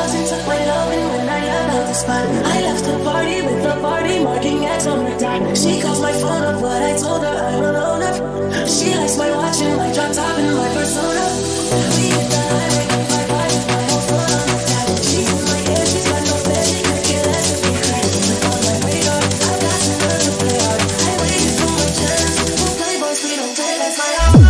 Dozens of my loving when I am out of spot. I left the party with the party marking X on her dime. She calls my phone up, but I told her I'm alone up. She likes my watch and my drop top and my persona. She hit the highway, my body, my whole phone on the top. She's in my head, she's got no bed, she could kill us if we cried. On my radar, I've got some girls to play hard. I waited for my chance, we'll play boys, we don't play, that's my hour.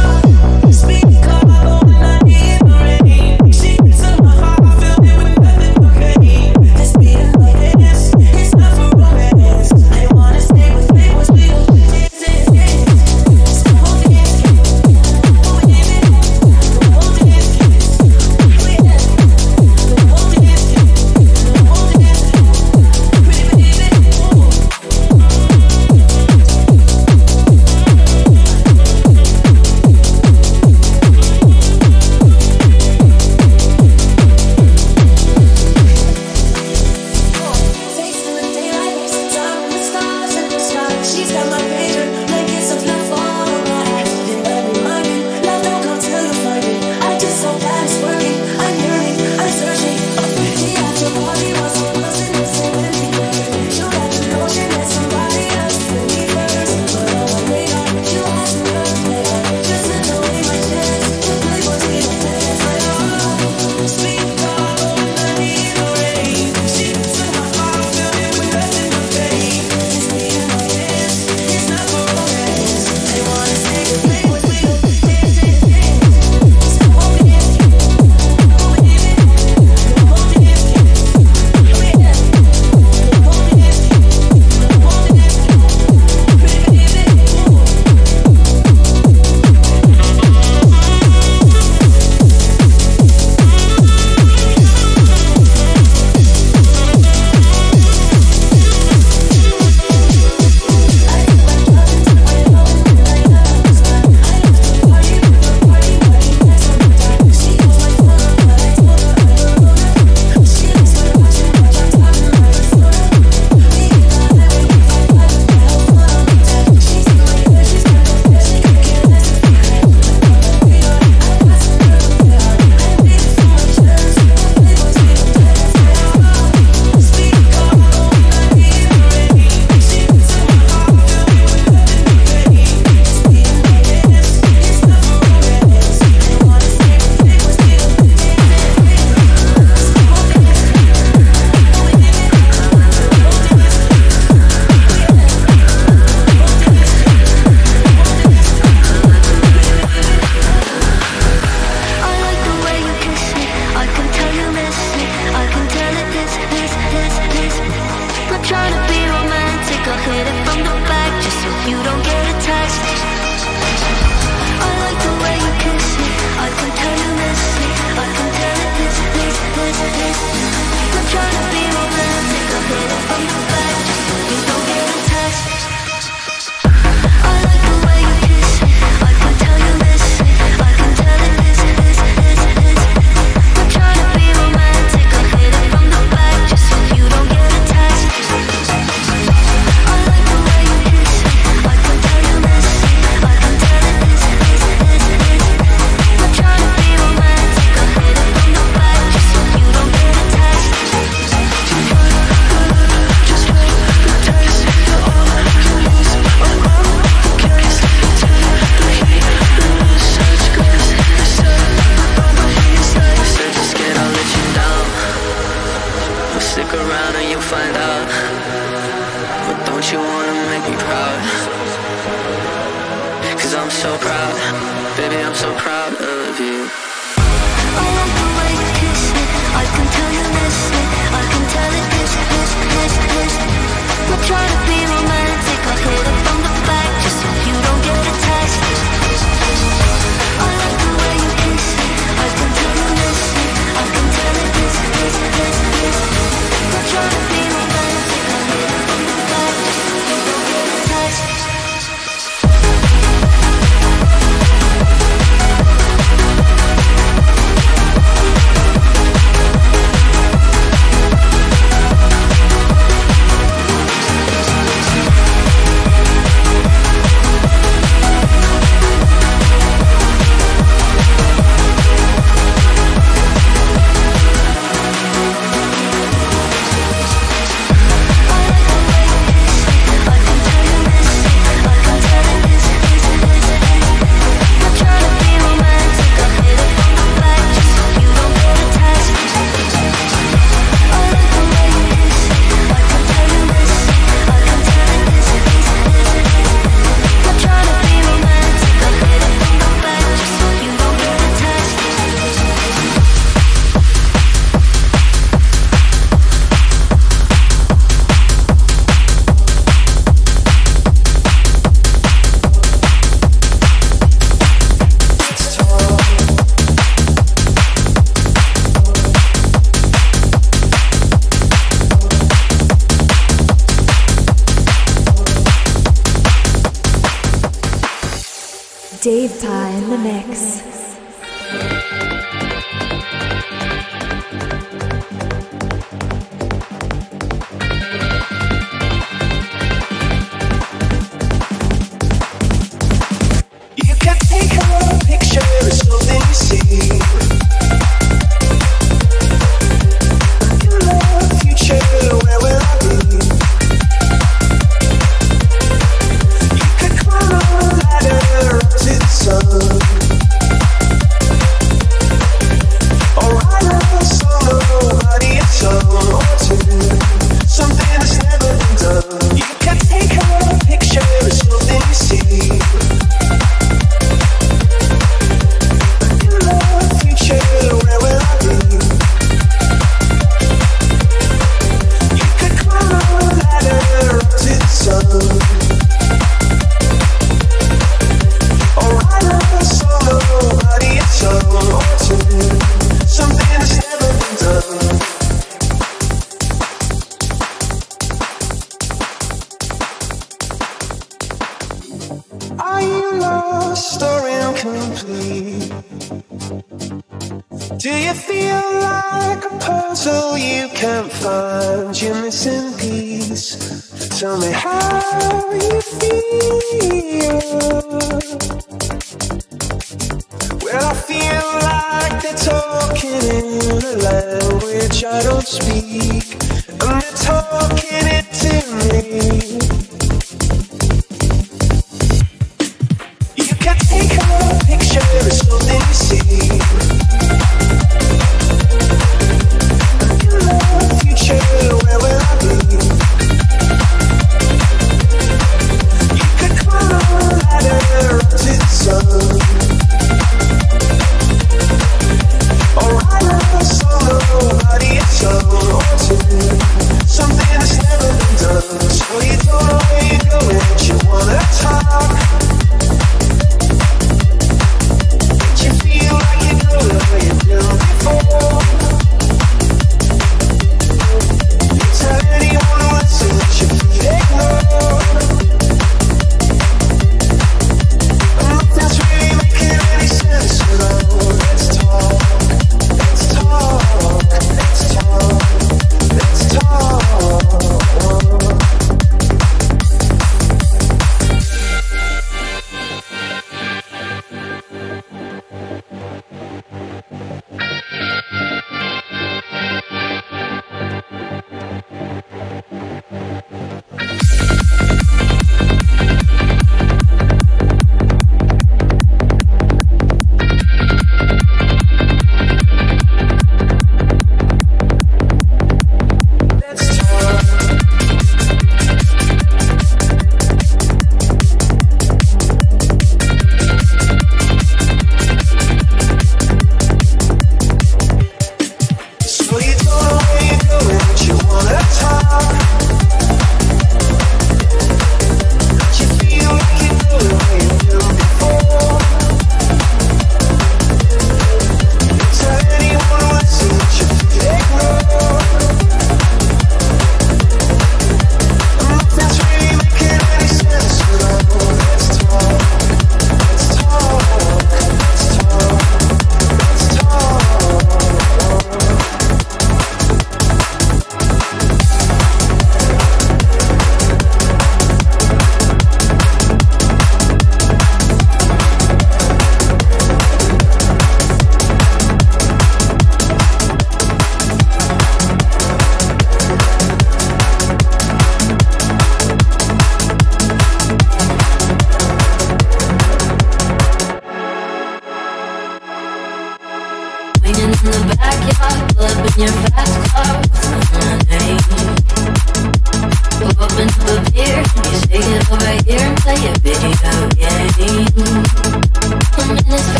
Dave Pye in the mix.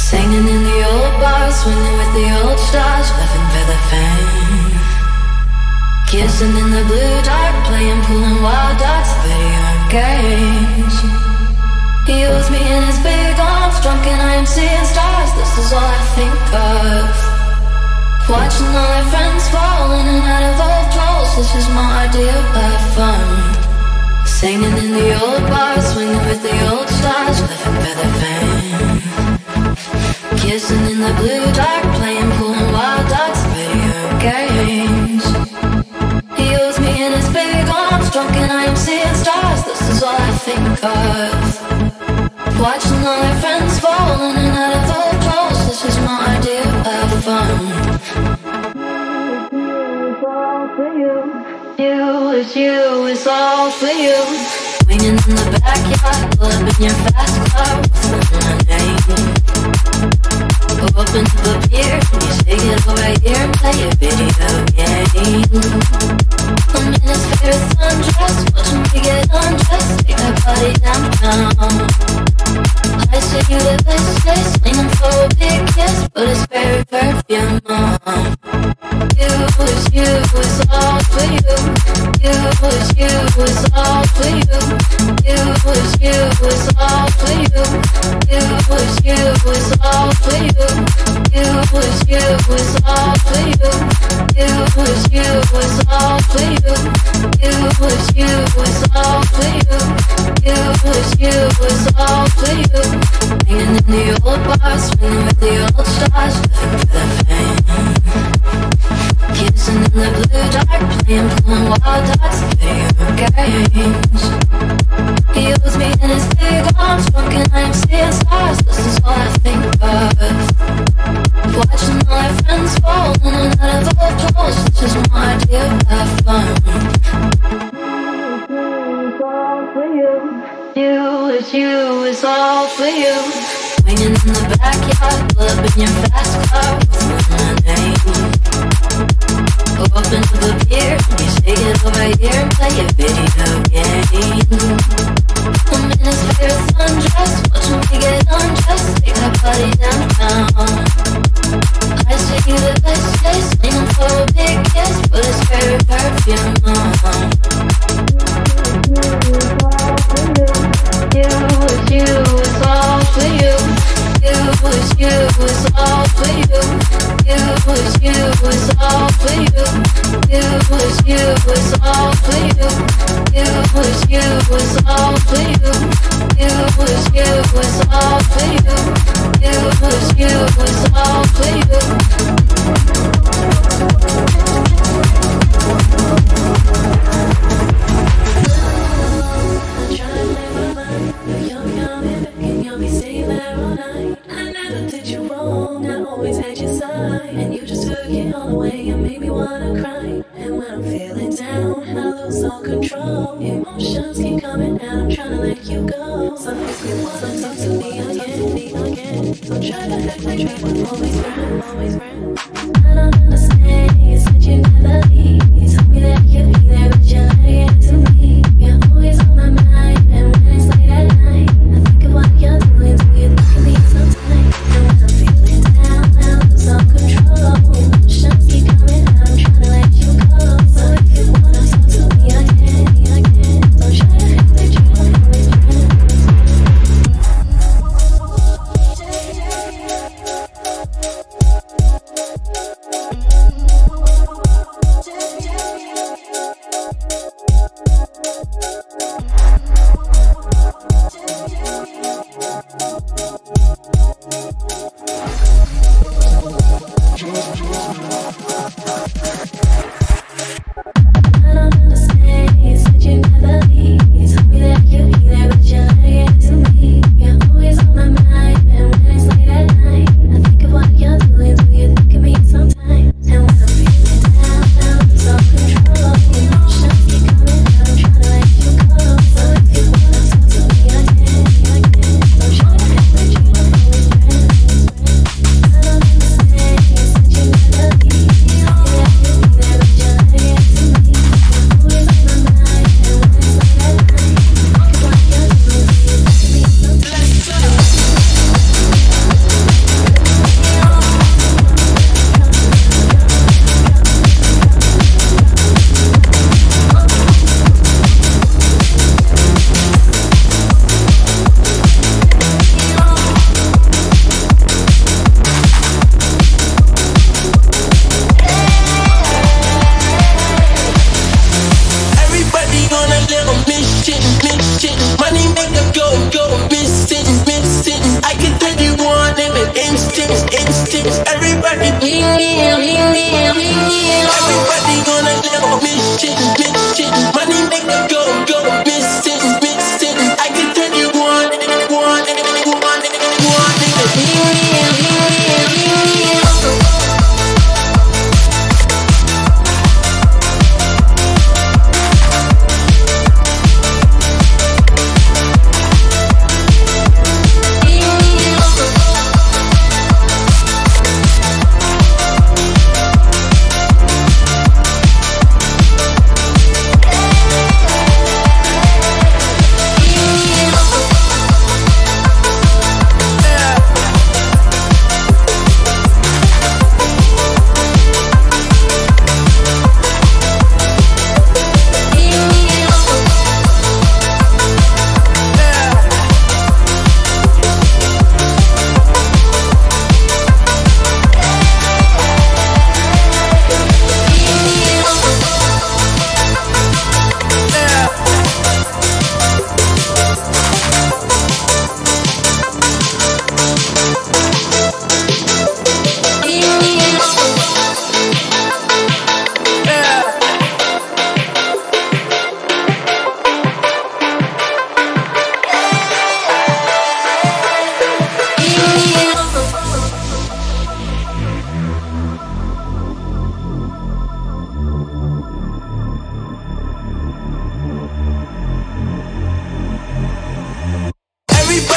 Swinging in the old bars, swinging with the old stars, living for the fame. dancing in the blue dark, playing pool and wild dogs, video games. He holds me in his big arms, drunk and I am seeing stars. This is all I think of, watching all our friends fall in and out of old trolls. This is my idea of fun. Singing in the old bars, swinging with the old stars, living by the fame. Kissing in the blue dark, playing pool and wild dogs, video games. He holds me in his big arms, drunk and I am seeing stars. This is all I think of, watching all our friends fall in and out of old trolls. This is my idea of fun. It's all for you. Swinging in the backyard, pull up in your fast car, whistling my name. Go up into the pier, and you shake it all right here and play a video game. I'm in his favorite sundress, watching me get undressed, take that body downtown. I say you the best, just leaning for a big kiss, but it's very perfume on. It's all for you. It's all for you. It's all for you. It's all for you. It's all for you. It's all for you. It's all for you. It's all for you. Hanging in the old bars, swinging with the old stars, living for the fame. Kissing in the blue dark, playing pool and wild dogs, video games. He holds me in his big arms, drunk and I'm seeing stars. This is all I think of, watching all our friends fall in and out of old trolls. This is my idea of fun. It's all for you. It's all for you. Swinging in the backyard, pull up in your fast car, whistling my name. Go up into the pier, and you shake it over here and play a video game. I'm in his favorite sundress, watching me get undressed, take that body downtown. I say you the best taste, leaning for a big kiss, but it's very perfume on. It's all for you. It's all for you. It's all for you. It's all for you. It's all for you. It's all for you. It's all for you. Trying to make my mind, yummy, begging, yummy, stay there all night. I never did you wrong, I always had your side, and you just took it all away and made me wanna cry. And when I'm feeling down, I lose all control. Emotions keep coming out, I'm trying to let you go. Sometimes you wanna talk to me again, Don't try to act like you were always around, I don't understand, you said you never leave. You told me that you'd be there, but you're lying to me. You're always on my mind, and when it's late at night, I think of what you're doing to you. Look at me sometimes, and when I'm feeling down, I lose all control. Emotions keep coming out, I'm trying to let you go. So if you wanna talk to me again, don't try to act like you were always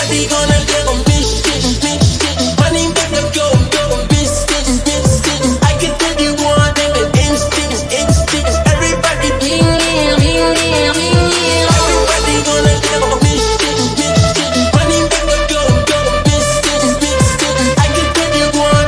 Nobody gonna get on bitch, my name back up, go, I can tell you one thing, instincts. Everybody everybody gonna get on bitch, my name back up, go, I can tell you everybody.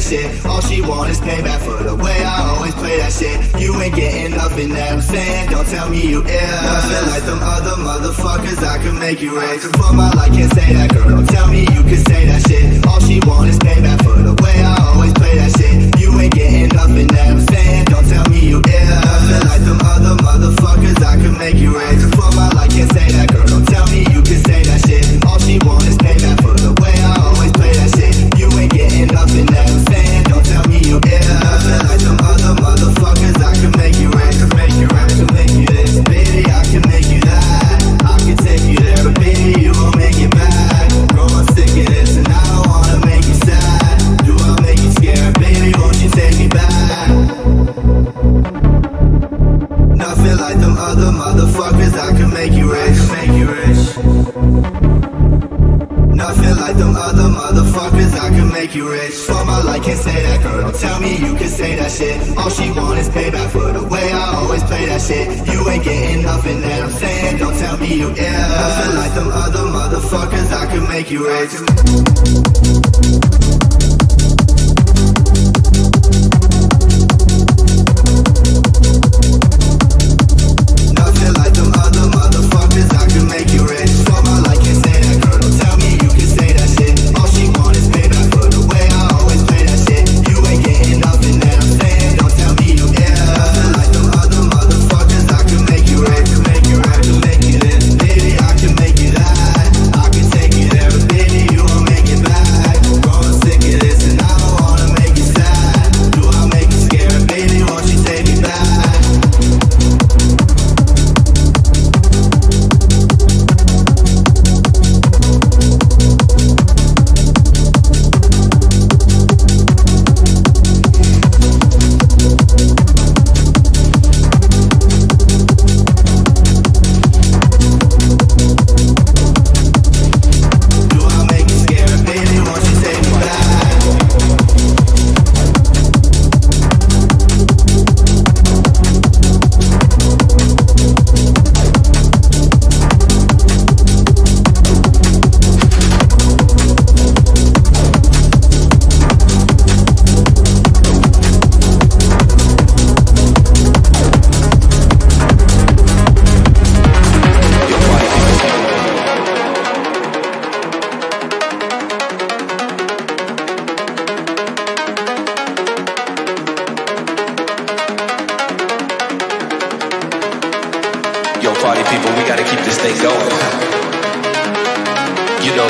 that shit. All she want is payback for the way I always play that shit. You ain't getting nothing that I'm saying, don't tell me you ill. Nothing like them other motherfuckers, I can make you rich. For my life, can't say that, girl, don't tell me you can say that shit. All she want is payback for the way I always play that shit. You ain't getting nothing that I'm saying, don't tell me you ill. Nothing like them other motherfuckers, I can make you rich. For my life, can't say that, girl, don't tell me you can say that shit. All she want is payback for the way I always play that shit. You ain't getting nothing that I'm saying, don't tell me you ill. Nothing like them other motherfuckers, I can make you rich. I can make you rich, I can make you this, baby, I can make you that. I can take you there, but baby, you won't make it back. Girl, I'm sick of this and I don't wanna make you sad. Do I make you scared, baby, won't you take me back? Nothing like them other motherfuckers, I can make you rich, make you rich. Nothing like them other motherfuckers, I can make you rich. For my life, can't say that, girl, don't tell me you can say that shit. All she want is payback for the way I always play that shit. You ain't getting nothing that I'm saying, don't tell me you ill. Nothing like them other motherfuckers, I can make you rich.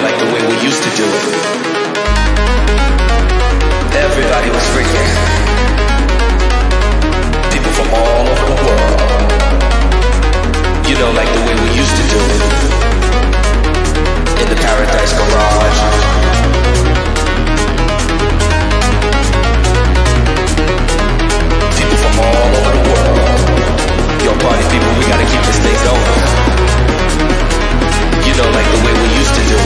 Like the way we used to do it.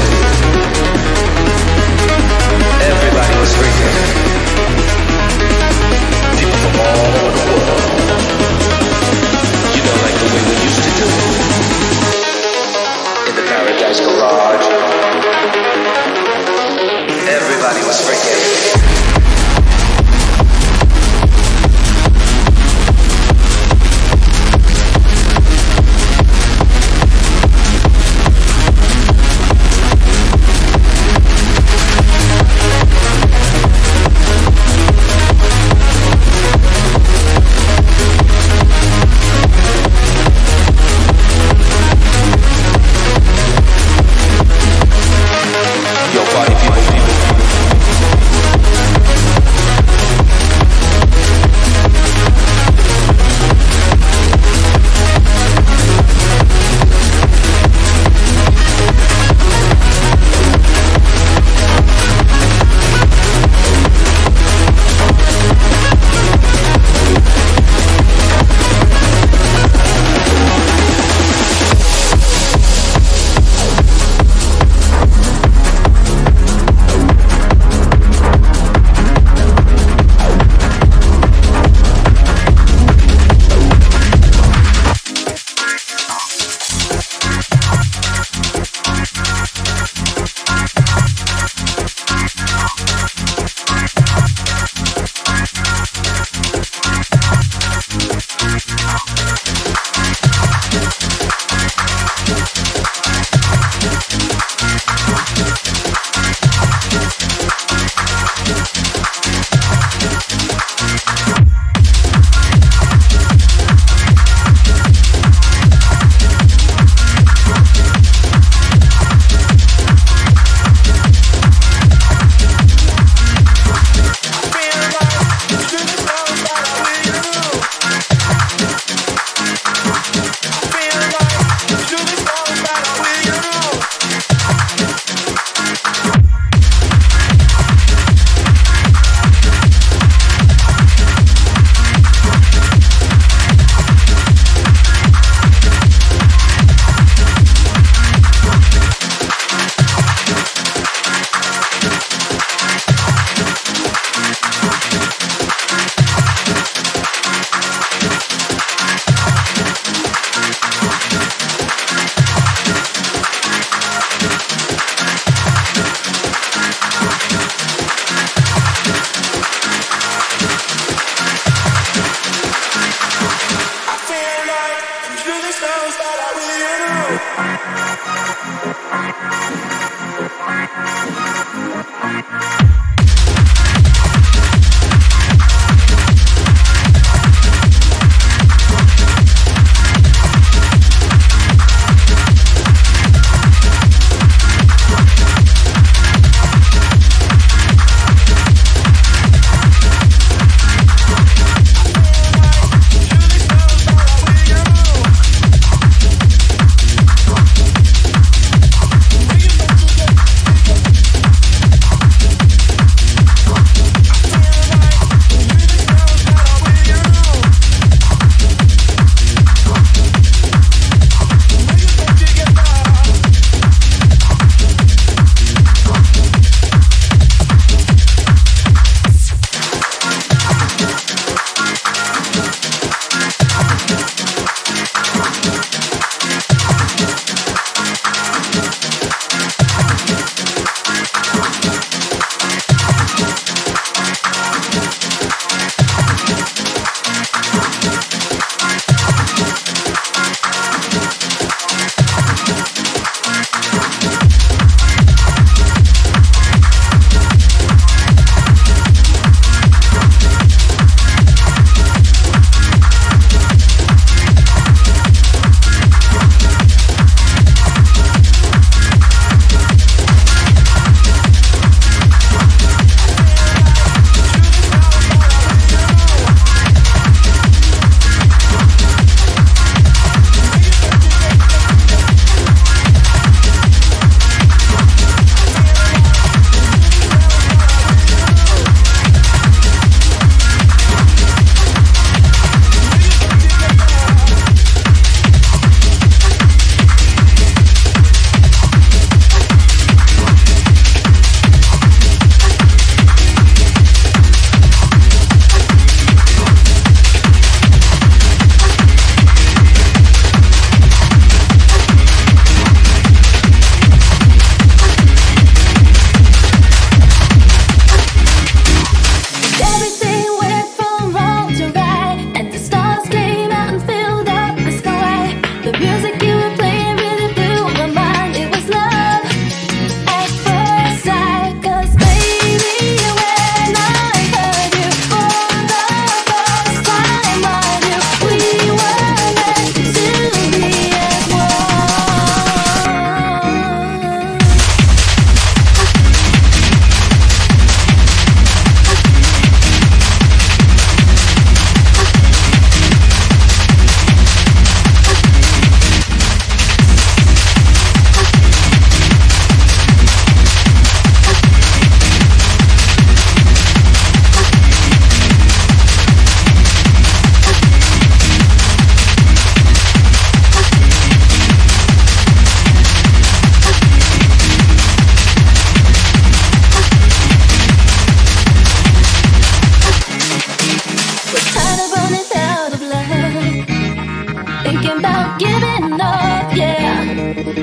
giving up, yeah.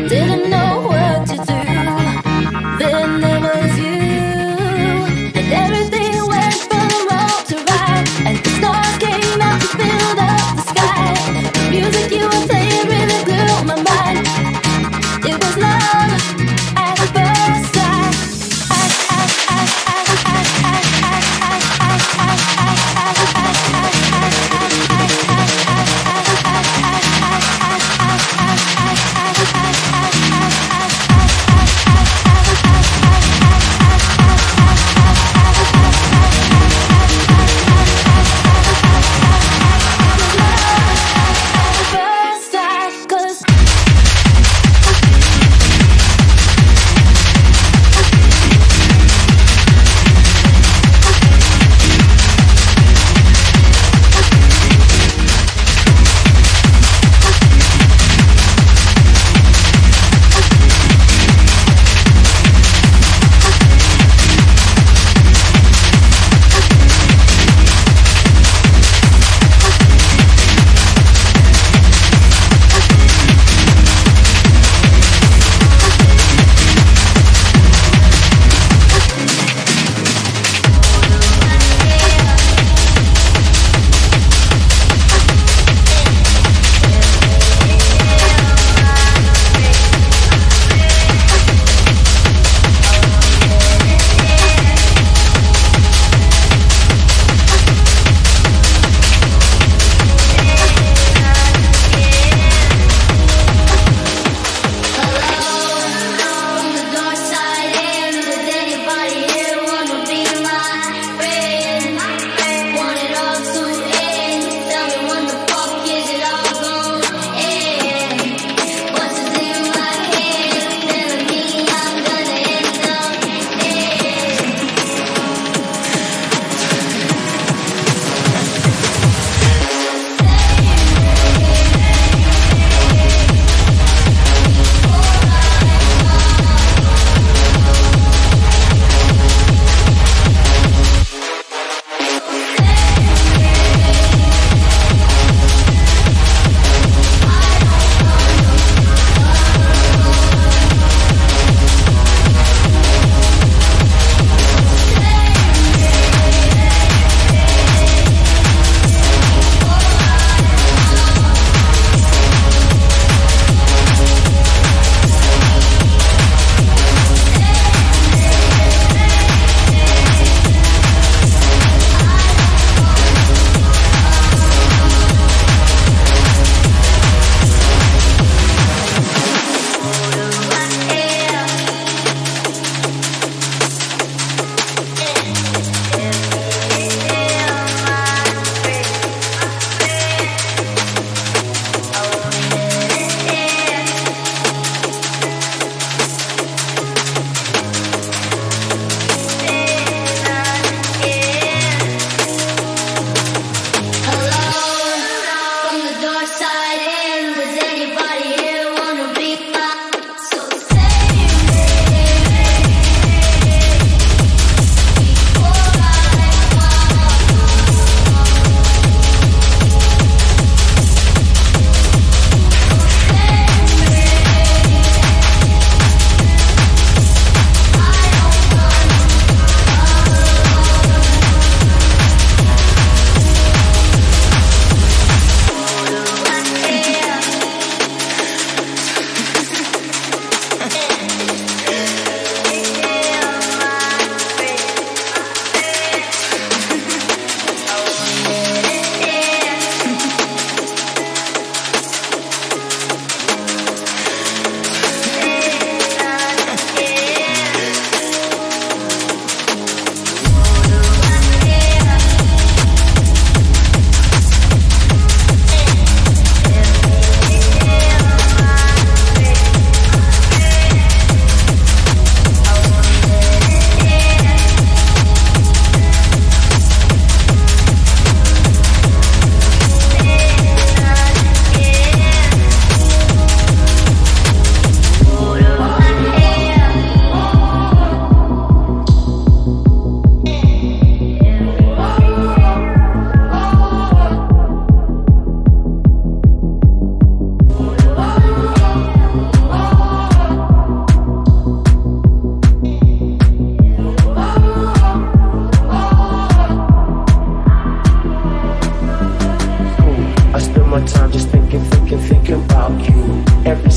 Didn't know what to do. Then there was you, and everything went from wrong to right, and the stars came out to fill up the sky. The music you were playing really blew my mind. It was love at first sight.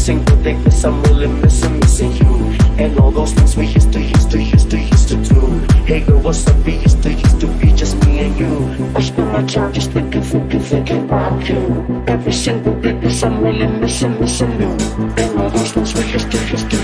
missing the things I'm really missing you. And all those things we used to do. Hey girl, what's up? We used to be just me and you. I spend my time just thinking about you. Every single thing I'm really missing you. And all those things we used to do.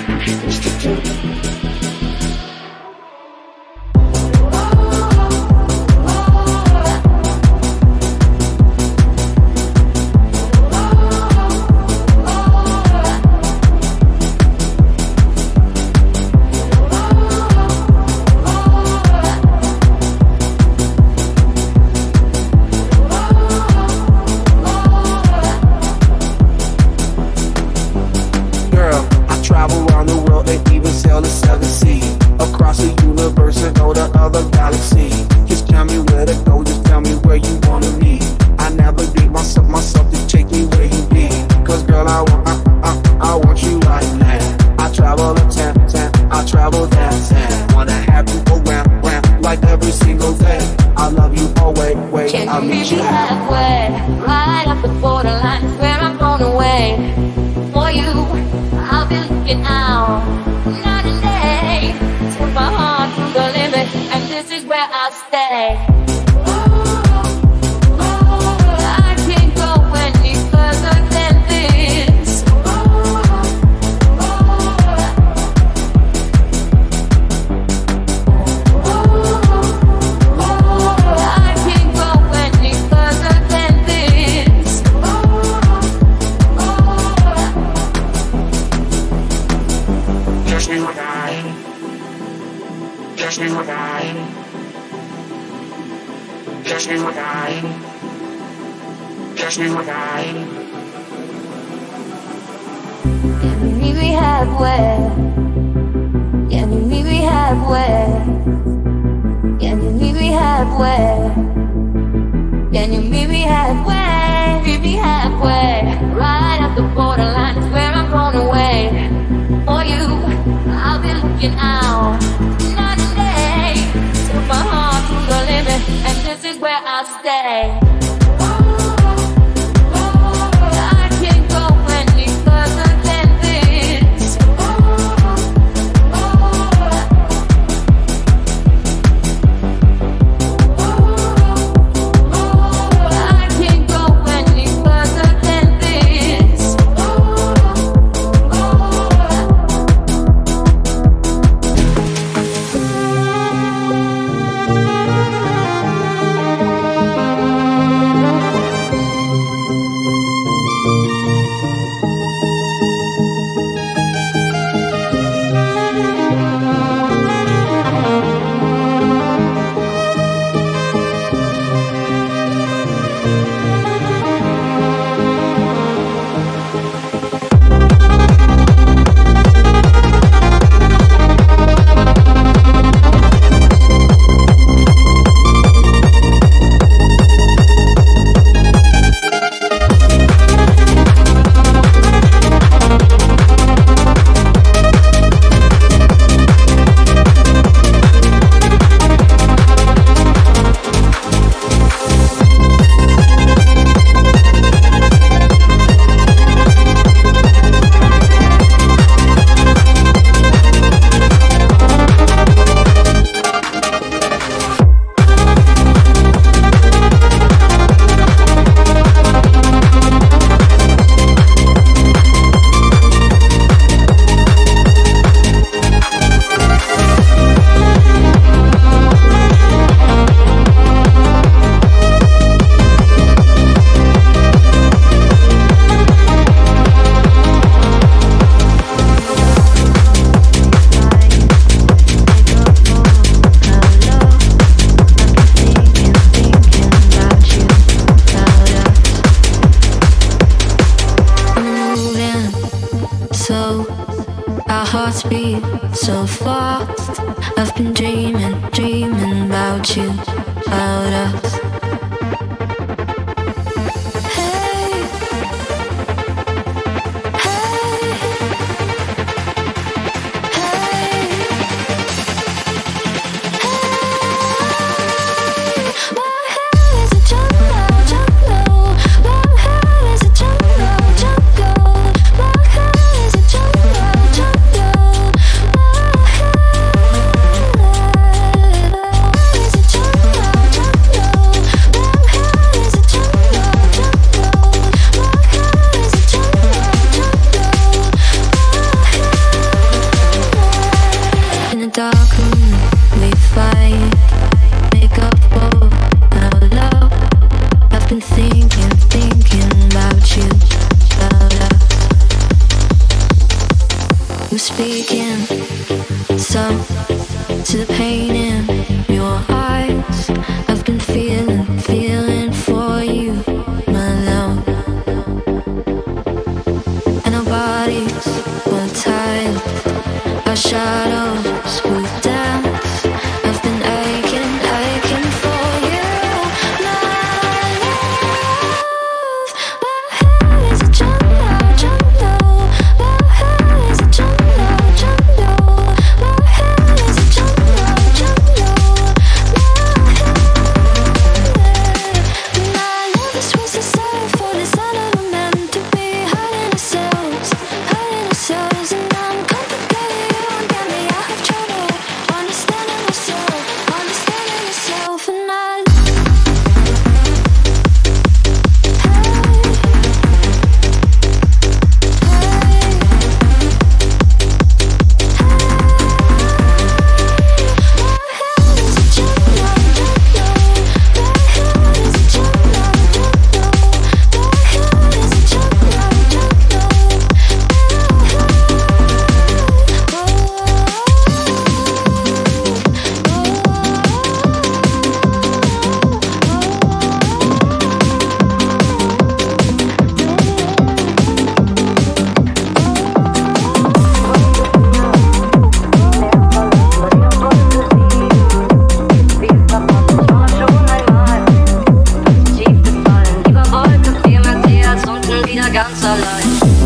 speaking, some to the pain in your eyes. I've been feeling for you, my love. And our bodies were tied, our shadows would dance. I've been aching for you, my love. My head is a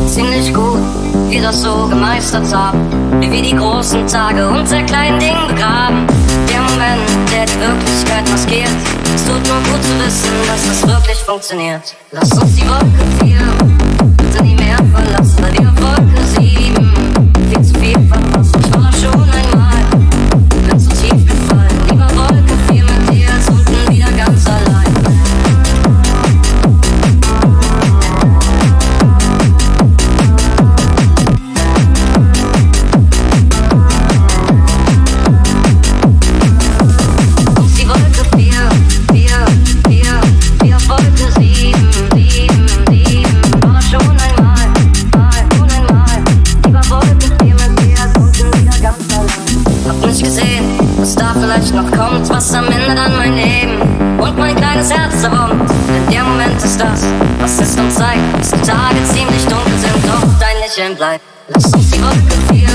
ziemlich gut, wie das so gemeistert haben, wie wir die großen Tage unter kleinen Dingen begraben. Der Moment, der die Wirklichkeit maskiert. Es tut nur gut zu wissen, dass das wirklich funktioniert. Lass uns die Wolke 4 bitte nie mehr verlassen, weil wir Wolke 7 viel zu viel verpassen. Ich war doch schon einmal, bin zu tief gefallen. Lieber Wolke 4 mit dir als unten wieder ganz allein. Noch kommt, was am Ende dann mein Leben und mein kleines Herz erwummt. Denn der Moment ist das, was es uns zeigt, dass die Tage ziemlich dunkel sind, doch dein Lächeln bleibt. Lass uns die Wolke 4